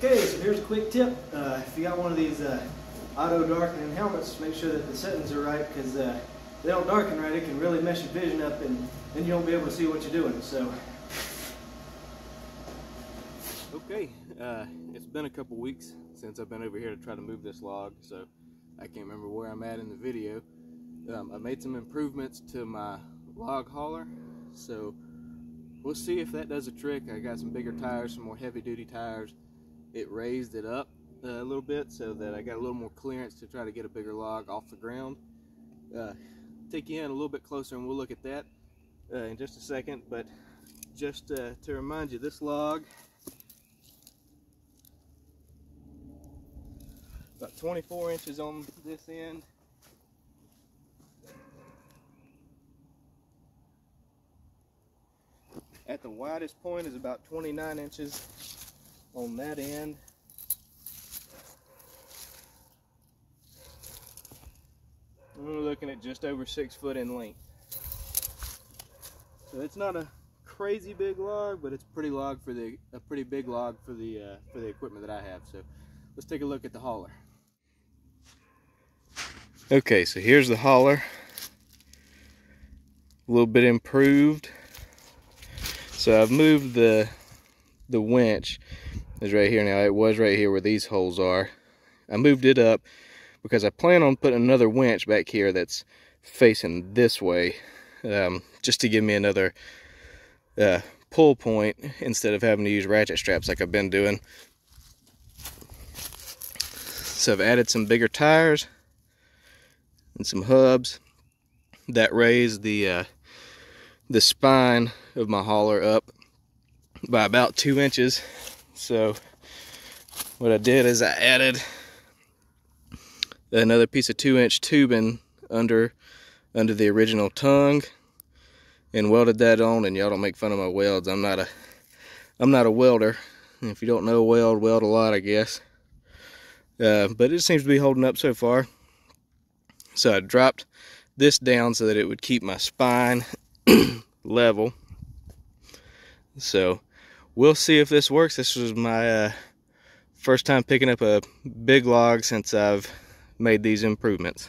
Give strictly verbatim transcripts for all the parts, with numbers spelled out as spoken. Okay, so here's a quick tip. Uh, if you got one of these uh, auto darkening helmets, make sure that the settings are right, because uh, if they don't darken right, it can really mess your vision up and then you won't be able to see what you're doing. So, okay, uh, it's been a couple weeks since I've been over here to try to move this log, so I can't remember where I'm at in the video. Um, I made some improvements to my log hauler, so we'll see if that does a trick. I got some bigger tires, some more heavy-duty tires. It raised it up uh, a little bit so that I got a little more clearance to try to get a bigger log off the ground. Uh, take you in a little bit closer and we'll look at that uh, in just a second, but just uh, to remind you, this log, about twenty-four inches on this end. At the widest point is about twenty-nine inches on that end. We're looking at just over six foot in length. So it's not a crazy big log, but it's pretty log for the a pretty big log for the uh, for the equipment that I have. So let's take a look at the hauler. Okay, so here's the hauler. A little bit improved. So I've moved the the winch is right here now. It was right here where these holes are. I moved it up because I plan on putting another winch back here that's facing this way, um, just to give me another uh, pull point instead of having to use ratchet straps like I've been doing. So I've added some bigger tires and some hubs that raise the uh, the spine of my hauler up by about two inches. So what I did is I added another piece of two inch tubing under under the original tongue and welded that on. And y'all don't make fun of my welds. I'm not a I'm not a welder. And if you don't know weld, weld a lot, I guess. Uh, but it seems to be holding up so far. So I dropped this down so that it would keep my spine level. So we'll see if this works. This was my uh, first time picking up a big log since I've made these improvements.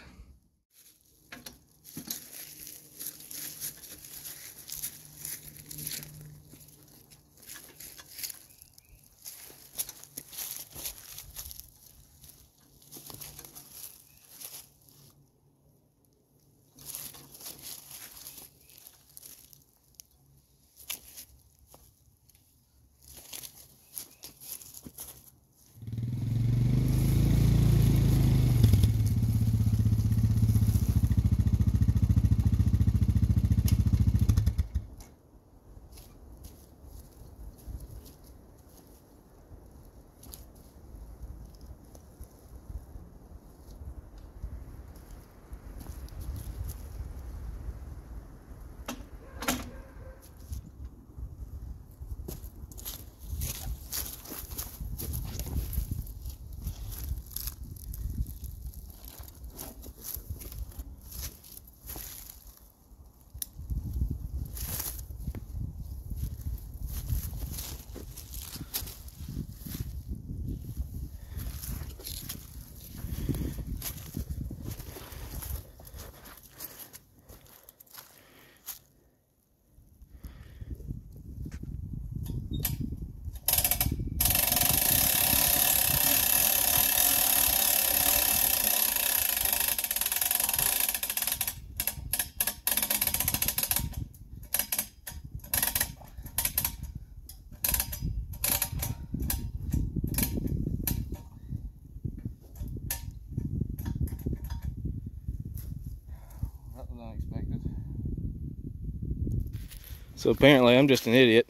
So apparently I'm just an idiot,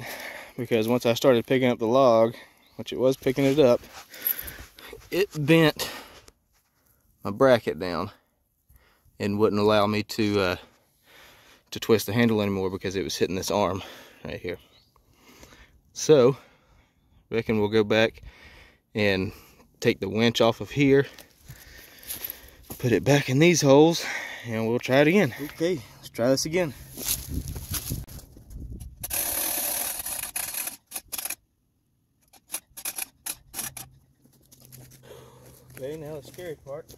because once I started picking up the log, which it was picking it up, it bent my bracket down and wouldn't allow me to uh, to twist the handle anymore because it was hitting this arm right here. So I reckon we'll go back and take the winch off of here, put it back in these holes, and we'll try it again. Okay, let's try this again. They ain't the scary part.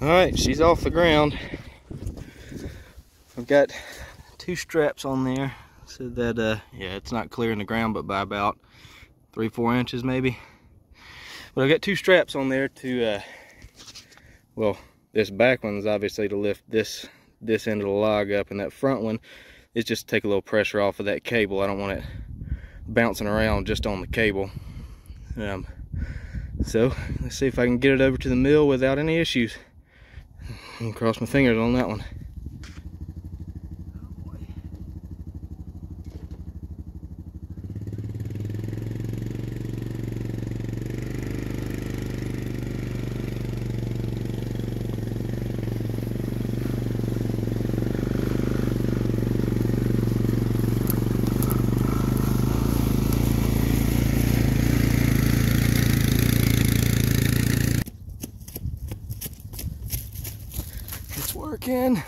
Alright, she's off the ground. I've got two straps on there so that, uh, yeah, it's not clearing the ground but by about three, four inches maybe. But I've got two straps on there to, uh, well, this back one is obviously to lift this, this end of the log up, and that front one is just to take a little pressure off of that cable. I don't want it bouncing around just on the cable. Um, so, let's see if I can get it over to the mill without any issues. I'm gonna cross my fingers on that one. Working.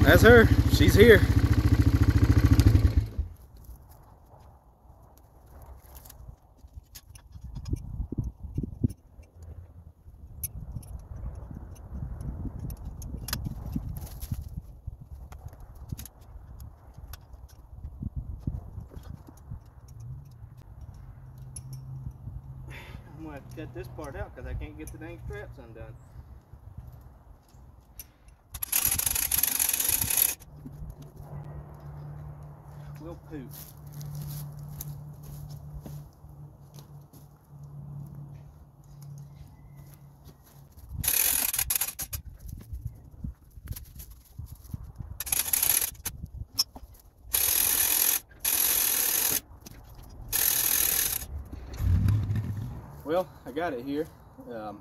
That's her. She's here. I'm gonna have to cut this part out because I can't get the dang straps undone. We'll poop. Well, I got it here. Um,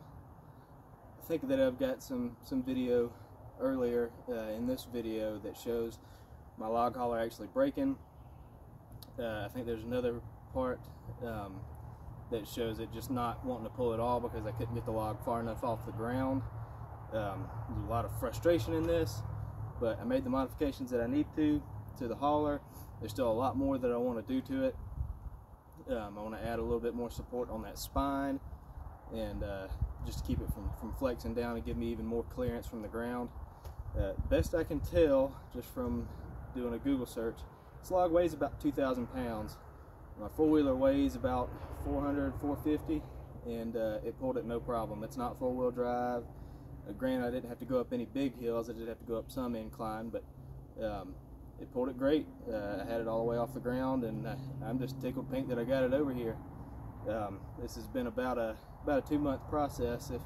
I think that I've got some, some video earlier uh, in this video that shows my log hauler actually breaking. Uh, I think there's another part um, that shows it just not wanting to pull at all because I couldn't get the log far enough off the ground. Um, there's a lot of frustration in this, but I made the modifications that I need to to the hauler. There's still a lot more that I want to do to it. Um, I want to add a little bit more support on that spine and uh, just to keep it from, from flexing down and give me even more clearance from the ground. Uh, best I can tell just from doing a Google search, this log weighs about two thousand pounds. My four-wheeler weighs about four hundred, four fifty, and uh, it pulled it no problem. It's not four-wheel drive. Uh, granted, I didn't have to go up any big hills. I did have to go up some incline, but um, it pulled it great. Uh, I had it all the way off the ground, and uh, I'm just tickled pink that I got it over here. Um, this has been about a about a two-month process, if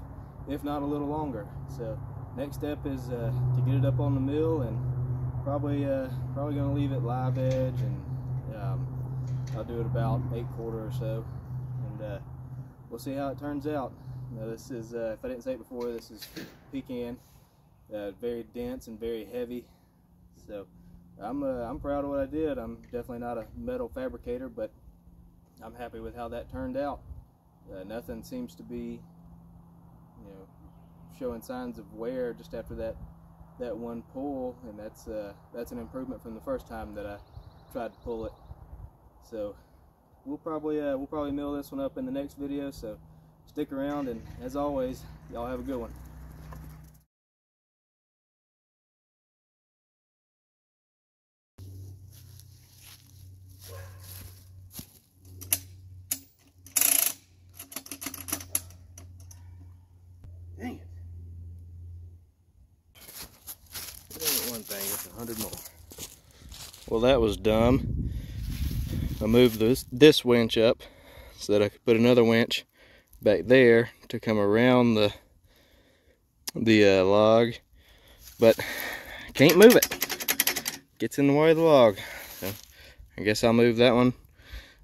if not a little longer. So next step is uh, to get it up on the mill and. Probably, uh, probably gonna leave it live edge, and um, I'll do it about eight quarter or so, and uh, we'll see how it turns out. Now, this is, uh, if I didn't say it before, this is pecan. uh, very dense and very heavy. So I'm uh, I'm proud of what I did. I'm definitely not a metal fabricator, but I'm happy with how that turned out. Uh, nothing seems to be, you know, showing signs of wear just after that that one pull, and that's uh, that's an improvement from the first time that I tried to pull it. So we'll probably uh, we'll probably mill this one up in the next video. So stick around, and as always, y'all have a good one. Dang it. That one thing, it's a hundred more. Well, that was dumb. I moved this, this winch up so that I could put another winch back there to come around the the uh, log, but I can't move it. Gets in the way of the log. So I guess I'll move that one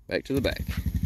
back to the back.